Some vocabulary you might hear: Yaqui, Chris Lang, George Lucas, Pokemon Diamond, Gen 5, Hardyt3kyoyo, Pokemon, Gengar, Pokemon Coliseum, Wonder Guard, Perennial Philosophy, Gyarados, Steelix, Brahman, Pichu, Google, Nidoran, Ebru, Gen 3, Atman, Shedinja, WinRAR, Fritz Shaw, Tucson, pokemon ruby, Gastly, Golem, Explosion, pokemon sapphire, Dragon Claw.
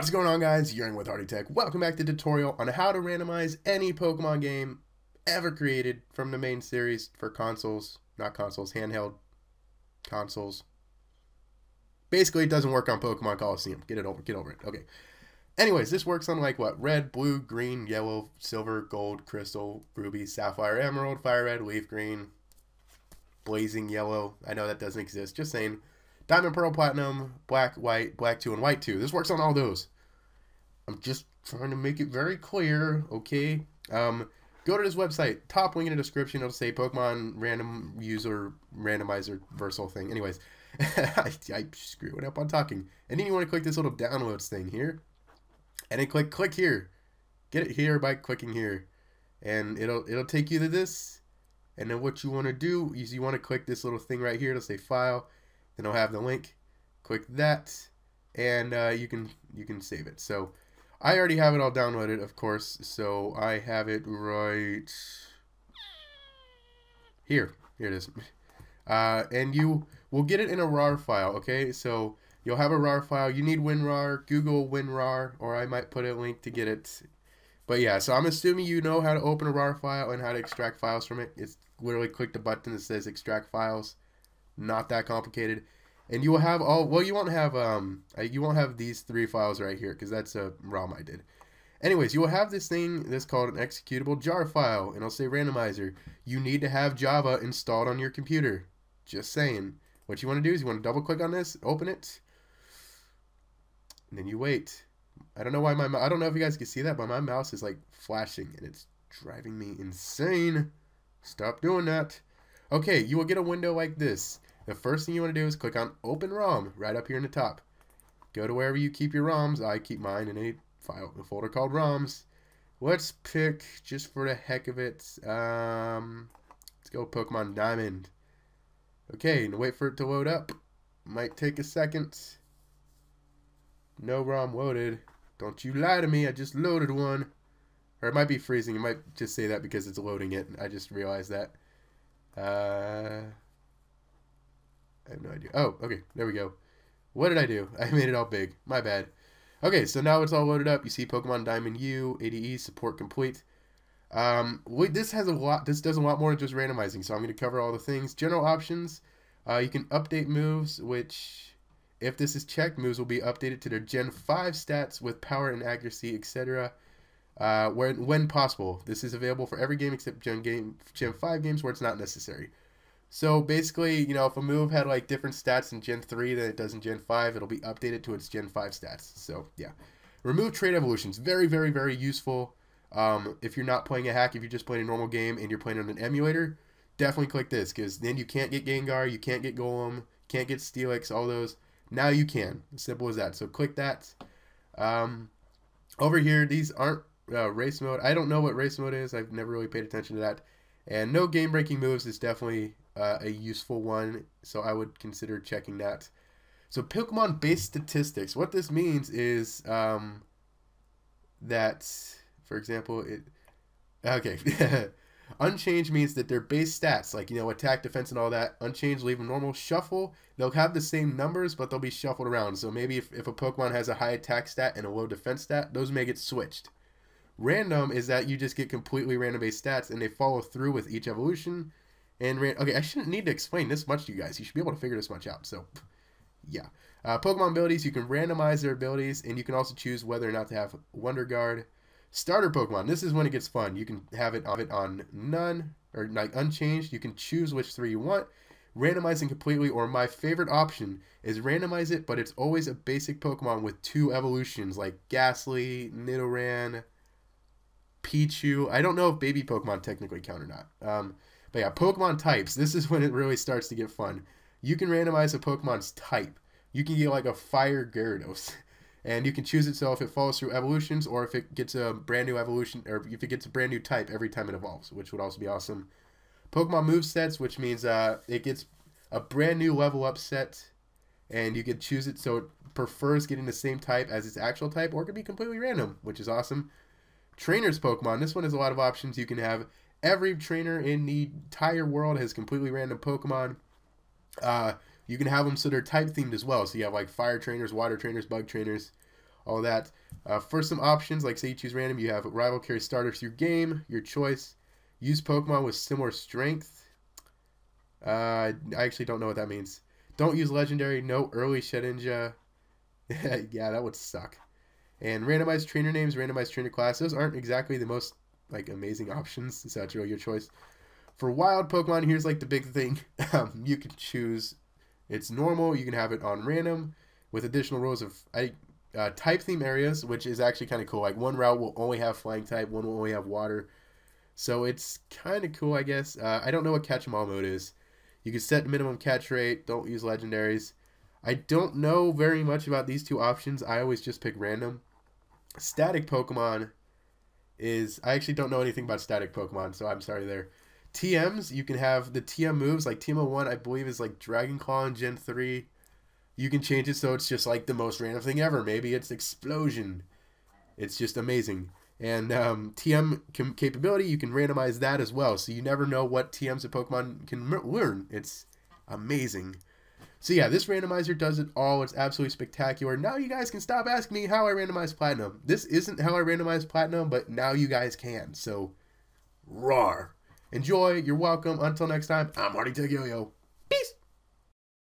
What's going on, guys? You're in with Hardyt3kyoyo. Welcome back to the tutorial on how to randomize any Pokemon game ever created from the main series for consoles, not consoles, handheld consoles. Basically, it doesn't work on Pokemon Coliseum. Get over it. Okay. Anyways, this works on like what? Red, blue, green, yellow, silver, gold, crystal, ruby, sapphire, emerald, fire red, leaf green, blazing yellow. I know that doesn't exist. Just saying. Diamond, Pearl, Platinum, Black, White, Black 2, and White 2. This works on all those. I'm just trying to make it very clear, okay? Go to this website. Top link in the description. It'll say Pokemon Random User Randomizer Versal thing. Anyways, I screw it up on talking. And then you want to click this little downloads thing here. And then click here. Get it here by clicking here. And it'll take you to this. And then what you want to do is you want to click this little thing right here. It'll say File. And I'll have the link. Click that, and you can save it. So I already have it all downloaded, of course. So I have it right here. Here it is. And you will get it in a RAR file. Okay, so you'll have a RAR file. You need WinRAR. Google WinRAR, or I might put a link to get it. But yeah, so I'm assuming you know how to open a RAR file and how to extract files from it. It's literally click the button that says Extract Files. Not that complicated, and you will have all. Well, you won't have these three files right here because that's a ROM I did. Anyways, you will have this thing that's called an executable jar file, and it'll say randomizer. You need to have Java installed on your computer. Just saying. What you want to do is you want to double click on this, open it, and then you wait. I don't know why I don't know if you guys can see that, but my mouse is like flashing, and it's driving me insane. Stop doing that. Okay, you will get a window like this. The first thing you want to do is click on Open ROM right up here in the top. Go to wherever you keep your ROMs. I keep mine in a folder called ROMs. Let's pick, just for the heck of it, let's go Pokemon Diamond. Okay, and wait for it to load up. Might take a second. No ROM loaded. Don't you lie to me, I just loaded one. Or it might be freezing. It might just say that because it's loading it. I just realized that. I have no idea. Oh, okay, there we go. What did I do? I made it all big. My bad. Okay, so now it's all loaded up. You see Pokemon Diamond U, ADE, support complete. This does a lot more than just randomizing, so I'm going to cover all the things. General options, you can update moves, which, if this is checked, moves will be updated to their Gen 5 stats with power and accuracy, etc. When possible. This is available for every game except Gen 5 games where it's not necessary. So basically, you know, if a move had like different stats in Gen 3 than it does in Gen 5, it'll be updated to its Gen 5 stats. So yeah. Remove trade evolutions. Very, very, very useful. If you're not playing a hack, if you're just playing a normal game and you're playing on an emulator, definitely click this, because then you can't get Gengar, you can't get Golem, can't get Steelix, all those. Now you can. Simple as that. So click that. Over here, these aren't race mode. I don't know what race mode is. I've never really paid attention to that. And no game breaking moves is definitely a useful one, so I would consider checking that. So Pokemon based statistics, what this means is that, for example, unchanged means that their base stats, like, you know, attack, defense, and all that, unchanged, leave them normal. Shuffle, they'll have the same numbers, but they'll be shuffled around. So maybe if a Pokemon has a high attack stat and a low defense stat, those may get switched. Random is that you just get completely random based stats and they follow through with each evolution. And okay, I shouldn't need to explain this much to you guys. You should be able to figure this much out. So yeah, Pokemon abilities, you can randomize their abilities, and you can also choose whether or not to have Wonder Guard. Starter Pokemon, this is when it gets fun. You can have it on none or like unchanged. You can choose which three you want. Randomizing completely, or my favorite option is randomize it, but it's always a basic Pokemon with two evolutions, like Gastly, Nidoran, Pichu. I don't know if baby Pokemon technically count or not. But yeah, Pokemon types. This is when it really starts to get fun. You can randomize a Pokemon's type. You can get like a fire Gyarados, and you can choose it so if it follows through evolutions, or if it gets a brand new evolution, or if it gets a brand new type every time it evolves, which would also be awesome. Pokemon movesets, which means it gets a brand new level up set, and you can choose it so it prefers getting the same type as its actual type, or it could be completely random, which is awesome. Trainers Pokemon, this one has a lot of options. You can have every trainer in the entire world has completely random Pokemon. You can have them so they're type themed as well. So you have like fire trainers, water trainers, bug trainers, all that. For some options, like say you choose random, you have rival carry starters through game, your choice. Use Pokemon with similar strength. I actually don't know what that means. Don't use legendary, no early Shedinja. Yeah, that would suck. And randomized trainer names, randomized trainer class. Those aren't exactly the most like amazing options, so that's really your choice. For wild Pokemon, here's like the big thing. You can choose it's normal, you can have it on random with additional rules of type theme areas, which is actually kind of cool. Like one route will only have flying type, one will only have water. So it's kind of cool, I guess. I don't know what catch 'em all mode is. You can set minimum catch rate, don't use legendaries. I don't know very much about these two options. I always just pick random. Static Pokemon is, I actually don't know anything about static Pokemon, so I'm sorry there. TMs, you can have the TM moves, like TM01 I believe is like Dragon Claw in Gen 3. You can change it so it's just like the most random thing ever. Maybe it's Explosion. It's just amazing. And TM capability, you can randomize that as well, so you never know what TMs a Pokemon can learn. It's amazing. So yeah, this randomizer does it all. It's absolutely spectacular. Now you guys can stop asking me how I randomize Platinum. This isn't how I randomize Platinum, but now you guys can. So, roar. Enjoy. You're welcome. Until next time, I'm Hardyt3kyoyo.